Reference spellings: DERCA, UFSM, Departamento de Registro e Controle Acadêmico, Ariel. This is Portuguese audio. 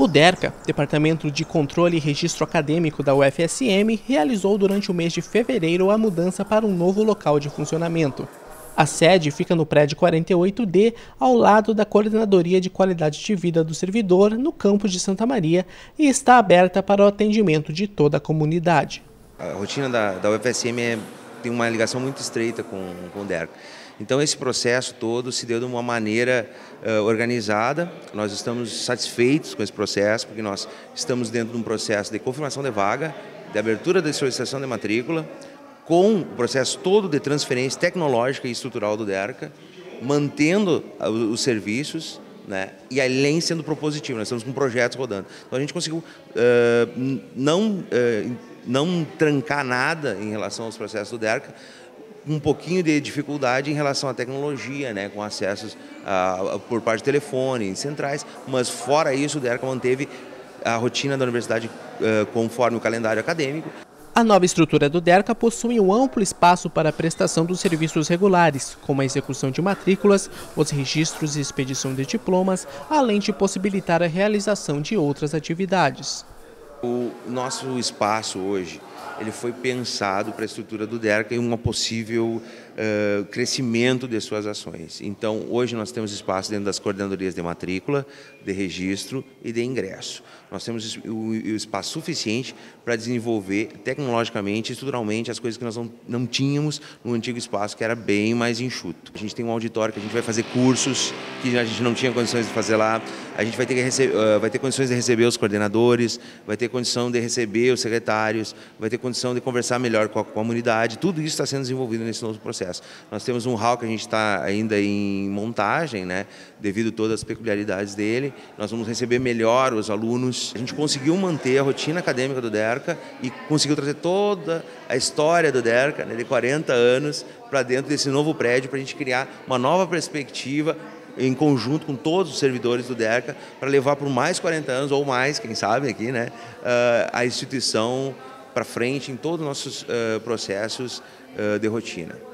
O DERCA, Departamento de Controle e Registro Acadêmico da UFSM, realizou durante o mês de fevereiro a mudança para um novo local de funcionamento. A sede fica no prédio 48D, ao lado da Coordenadoria de Qualidade de Vida do Servidor, no campus de Santa Maria, e está aberta para o atendimento de toda a comunidade. A rotina da UFSM tem uma ligação muito estreita com o DERCA. Então esse processo todo se deu de uma maneira organizada. Nós estamos satisfeitos com esse processo, porque nós estamos dentro de um processo de confirmação de vaga, de abertura da solicitação de matrícula, com o processo todo de transferência tecnológica e estrutural do DERCA, mantendo os serviços, né, e além sendo propositivo. Nós estamos com projetos rodando. Então a gente conseguiu não trancar nada em relação aos processos do DERCA, um pouquinho de dificuldade em relação à tecnologia, né, com acessos por parte de telefone, centrais, mas fora isso o DERCA manteve a rotina da universidade conforme o calendário acadêmico. A nova estrutura do DERCA possui um amplo espaço para a prestação dos serviços regulares, como a execução de matrículas, os registros e expedição de diplomas, além de possibilitar a realização de outras atividades. O nosso espaço hoje, ele foi pensado para a estrutura do DERCA e um possível crescimento de suas ações. Então, hoje nós temos espaço dentro das coordenadorias de matrícula, de registro e de ingresso. Nós temos o espaço suficiente para desenvolver tecnologicamente, estruturalmente, as coisas que nós não tínhamos no antigo espaço, que era bem mais enxuto. A gente tem um auditório que a gente vai fazer cursos que a gente não tinha condições de fazer lá. A gente vai ter condições de receber os coordenadores, vai ter condição de receber os secretários, vai ter condição de conversar melhor com a comunidade. Tudo isso está sendo desenvolvido nesse novo processo. Nós temos um hall que a gente está ainda em montagem, né, devido a todas as peculiaridades dele. Nós vamos receber melhor os alunos. A gente conseguiu manter a rotina acadêmica do DERCA e conseguiu trazer toda a história do DERCA, né, de 40 anos para dentro desse novo prédio, para a gente criar uma nova perspectiva em conjunto com todos os servidores do DERCA para levar por mais 40 anos ou mais, quem sabe aqui, né, a instituição para frente em todos os nossos processos de rotina.